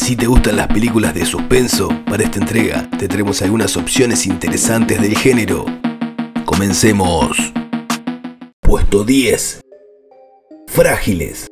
Si te gustan las películas de suspenso, para esta entrega te traemos algunas opciones interesantes del género. Comencemos. Puesto 10. Frágiles.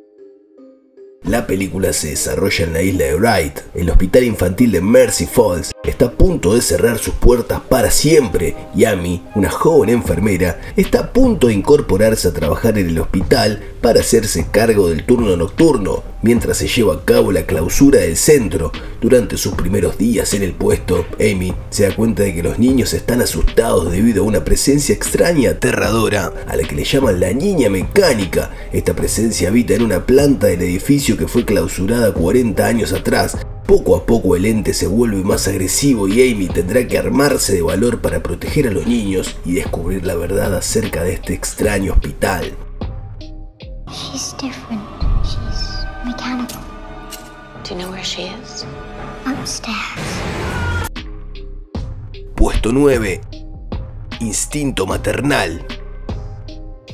La película se desarrolla en la isla de Wright. El hospital infantil de Mercy Falls está a punto de cerrar sus puertas para siempre y Amy, una joven enfermera, está a punto de incorporarse a trabajar en el hospital para hacerse cargo del turno nocturno, mientras se lleva a cabo la clausura del centro. Durante sus primeros días en el puesto, Amy se da cuenta de que los niños están asustados debido a una presencia extraña y aterradora, a la que le llaman la niña mecánica. Esta presencia habita en una planta del edificio que fue clausurada 40 años atrás. Poco a poco el ente se vuelve más agresivo y Amy tendrá que armarse de valor para proteger a los niños y descubrir la verdad acerca de este extraño hospital. She's different. She's mechanical. Do you know where she is? Upstairs. Puesto 9. Instinto maternal.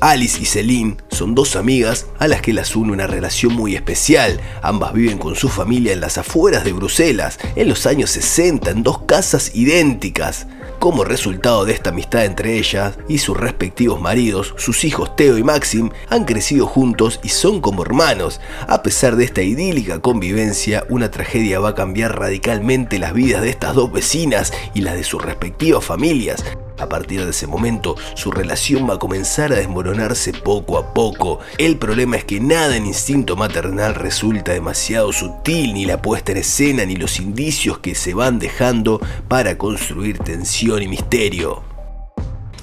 Alice y Celine son dos amigas a las que las une una relación muy especial. Ambas viven con su familia en las afueras de Bruselas, en los años 60, en dos casas idénticas. Como resultado de esta amistad entre ellas y sus respectivos maridos, sus hijos Theo y Maxim han crecido juntos y son como hermanos. A pesar de esta idílica convivencia, una tragedia va a cambiar radicalmente las vidas de estas dos vecinas y las de sus respectivas familias. A partir de ese momento, su relación va a comenzar a desmoronarse poco a poco. El problema es que nada en Instinto maternal resulta demasiado sutil, ni la puesta en escena, ni los indicios que se van dejando para construir tensión y misterio.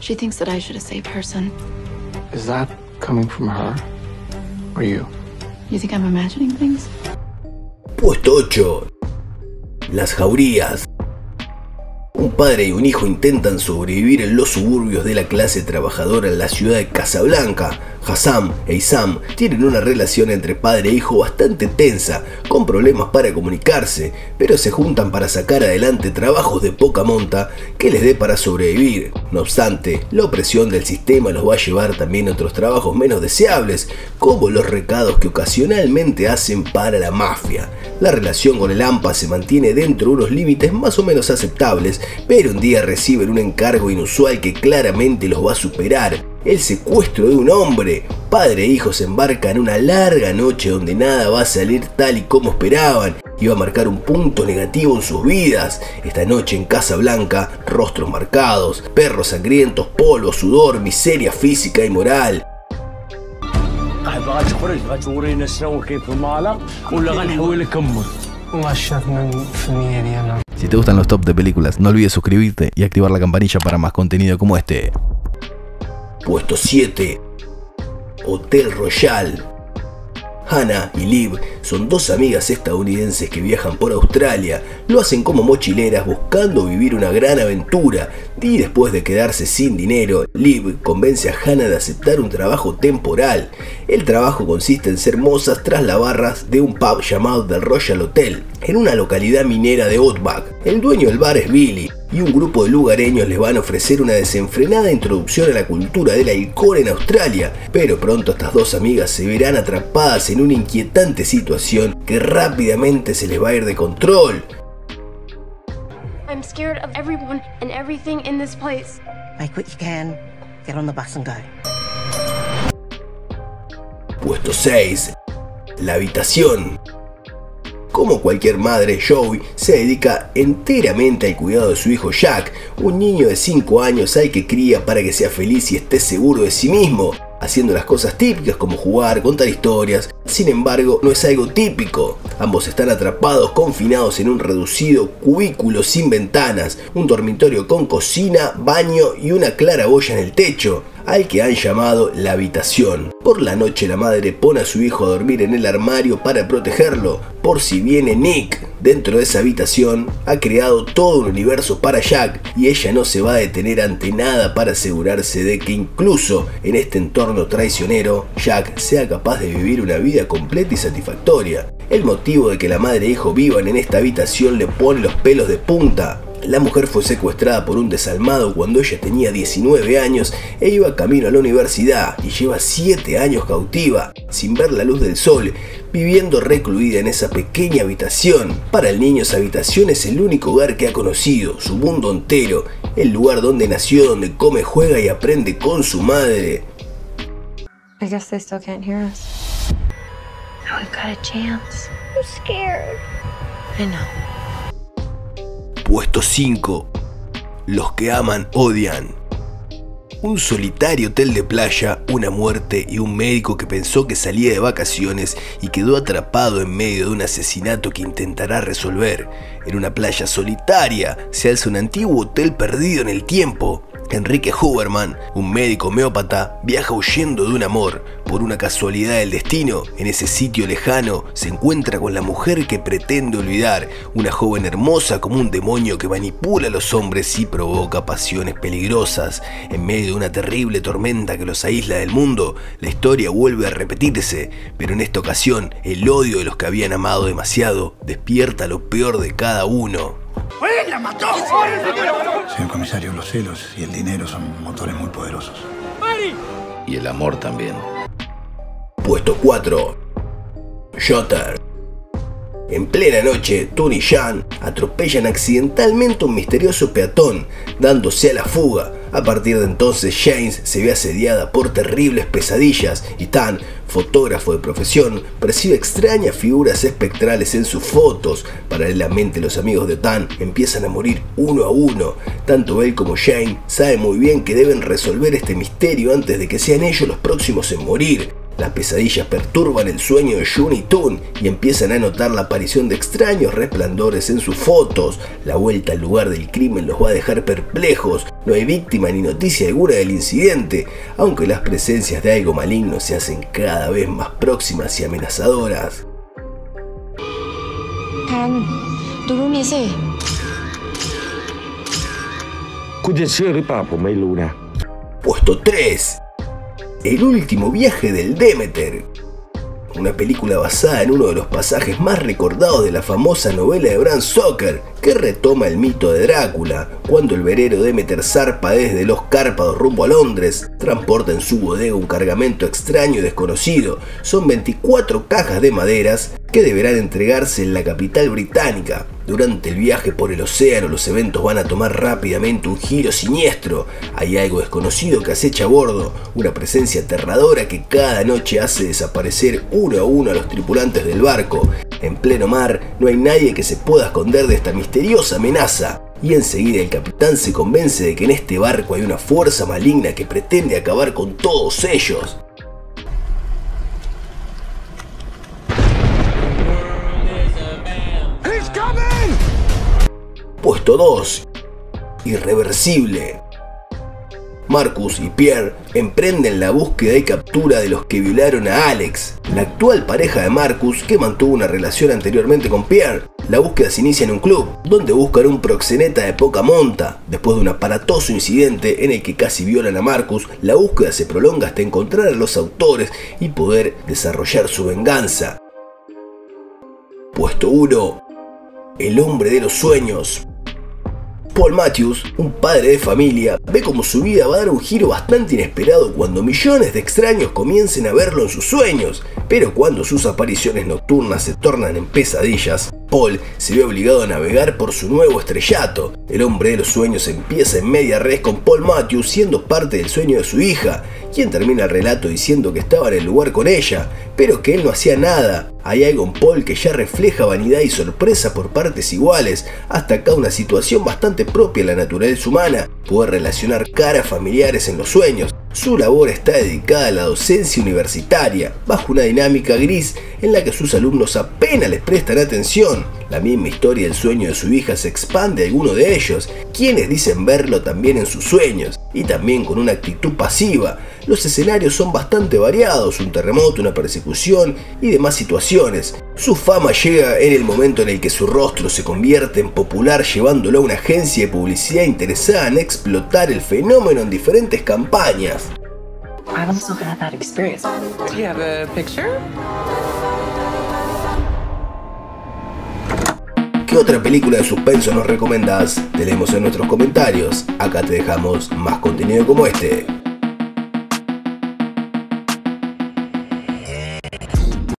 She thinks that I should have saved her son. Is that coming from her or you? You think I'm imagining things? Puesto 8. Las jaurías. Un padre y un hijo intentan sobrevivir en los suburbios de la clase trabajadora en la ciudad de Casablanca. Hassam e Isam tienen una relación entre padre e hijo bastante tensa, con problemas para comunicarse, pero se juntan para sacar adelante trabajos de poca monta que les dé para sobrevivir. No obstante, la opresión del sistema los va a llevar también a otros trabajos menos deseables, como los recados que ocasionalmente hacen para la mafia. La relación con el AMPA se mantiene dentro de unos límites más o menos aceptables, pero un día reciben un encargo inusual que claramente los va a superar: el secuestro de un hombre. Padre e hijo se embarcan en una larga noche donde nada va a salir tal y como esperaban, y va a marcar un punto negativo en sus vidas. Esta noche en Casablanca, rostros marcados, perros sangrientos, polvo, sudor, miseria física y moral. Si te gustan los top de películas, no olvides suscribirte y activar la campanilla para más contenido como este. Puesto 7. Hotel Royal. Hannah y Liv son dos amigas estadounidenses que viajan por Australia. Lo hacen como mochileras buscando vivir una gran aventura, y después de quedarse sin dinero, Liv convence a Hannah de aceptar un trabajo temporal. El trabajo consiste en ser mozas tras las barras de un pub llamado The Royal Hotel, en una localidad minera de Outback. El dueño del bar es Billy, y un grupo de lugareños les van a ofrecer una desenfrenada introducción a la cultura del alcohol en Australia, pero pronto estas dos amigas se verán atrapadas en una inquietante situación que rápidamente se les va a ir de control. I'm scared of everyone and everything in this place. Make what you can, get on the bus and go. Puesto 6. La habitación. Como cualquier madre, Joey se dedica enteramente al cuidado de su hijo Jack, un niño de 5 años al que cría para que sea feliz y esté seguro de sí mismo, haciendo las cosas típicas como jugar, contar historias. Sin embargo, no es algo típico. Ambos están atrapados, confinados en un reducido cubículo sin ventanas, un dormitorio con cocina, baño y una claraboya en el techo, al que han llamado la habitación. Por la noche la madre pone a su hijo a dormir en el armario para protegerlo, por si viene Nick. Dentro de esa habitación ha creado todo un universo para Jack, y ella no se va a detener ante nada para asegurarse de que incluso en este entorno traicionero, Jack sea capaz de vivir una vida completa y satisfactoria. El motivo de que la madre e hijo vivan en esta habitación le pone los pelos de punta. La mujer fue secuestrada por un desalmado cuando ella tenía 19 años e iba camino a la universidad, y lleva 7 años cautiva, sin ver la luz del sol, viviendo recluida en esa pequeña habitación. Para el niño esa habitación es el único hogar que ha conocido, su mundo entero, el lugar donde nació, donde come, juega y aprende con su madre. I guess they still can't hear us. Now we've got a chance. I'm scared. I know. Puesto 5. Los que aman odian. Un solitario hotel de playa, una muerte y un médico que pensó que salía de vacaciones y quedó atrapado en medio de un asesinato que intentará resolver. En una playa solitaria se alza un antiguo hotel perdido en el tiempo. Enrique Huberman, un médico homeópata, viaja huyendo de un amor. Por una casualidad del destino, en ese sitio lejano, se encuentra con la mujer que pretende olvidar, una joven hermosa como un demonio que manipula a los hombres y provoca pasiones peligrosas. En medio de una terrible tormenta que los aísla del mundo, la historia vuelve a repetirse, pero en esta ocasión, el odio de los que habían amado demasiado despierta lo peor de cada uno. ¡Eh, la mató! Señor comisario, los celos y el dinero son motores muy poderosos. ¡Mari! Y el amor también. Puesto 4. Shutter. En plena noche, Tony y Jan atropellan accidentalmente a un misterioso peatón, dándose a la fuga. A partir de entonces, James se ve asediada por terribles pesadillas y Tan, fotógrafo de profesión, percibe extrañas figuras espectrales en sus fotos. Paralelamente, los amigos de Tan empiezan a morir uno a uno. Tanto él como Jane saben muy bien que deben resolver este misterio antes de que sean ellos los próximos en morir. Las pesadillas perturban el sueño de June y Toon y empiezan a notar la aparición de extraños resplandores en sus fotos. La vuelta al lugar del crimen los va a dejar perplejos. No hay víctima ni noticia alguna del incidente, aunque las presencias de algo maligno se hacen cada vez más próximas y amenazadoras. Puesto 3. El último viaje del Demeter. Una película basada en uno de los pasajes más recordados de la famosa novela de Bram Stoker, que retoma el mito de Drácula. Cuando el velero Demeter zarpa desde los Cárpados rumbo a Londres, transporta en su bodega un cargamento extraño y desconocido. Son 24 cajas de maderas que deberán entregarse en la capital británica. Durante el viaje por el océano, los eventos van a tomar rápidamente un giro siniestro. Hay algo desconocido que acecha a bordo, una presencia aterradora que cada noche hace desaparecer uno a uno a los tripulantes del barco. En pleno mar, no hay nadie que se pueda esconder de esta misteriosa amenaza. Y enseguida el capitán se convence de que en este barco hay una fuerza maligna que pretende acabar con todos ellos. Puesto 2. Irreversible. Marcus y Pierre emprenden la búsqueda y captura de los que violaron a Alex, la actual pareja de Marcus que mantuvo una relación anteriormente con Pierre. La búsqueda se inicia en un club, donde buscan un proxeneta de poca monta. Después de un aparatoso incidente en el que casi violan a Marcus, la búsqueda se prolonga hasta encontrar a los autores y poder desarrollar su venganza. Puesto 1. El hombre de los sueños. Paul Matthews, un padre de familia, ve como su vida va a dar un giro bastante inesperado cuando millones de extraños comiencen a verlo en sus sueños, pero cuando sus apariciones nocturnas se tornan en pesadillas, Paul se ve obligado a navegar por su nuevo estrellato. El hombre de los sueños empieza en media res con Paul Matthews siendo parte del sueño de su hija, quien termina el relato diciendo que estaba en el lugar con ella, pero que él no hacía nada. Hay algo en Paul que ya refleja vanidad y sorpresa por partes iguales, hasta acá una situación bastante propia de la naturaleza humana, poder relacionar caras familiares en los sueños. Su labor está dedicada a la docencia universitaria, bajo una dinámica gris en la que sus alumnos apenas les prestan atención. La misma historia del sueño de su hija se expande a alguno de ellos, quienes dicen verlo también en sus sueños, y también con una actitud pasiva. Los escenarios son bastante variados, un terremoto, una persecución y demás situaciones. Su fama llega en el momento en el que su rostro se convierte en popular, llevándolo a una agencia de publicidad interesada en explotar el fenómeno en diferentes campañas. ¿Qué otra película de suspenso nos recomendás? Te leemos en nuestros comentarios. Acá te dejamos más contenido como este.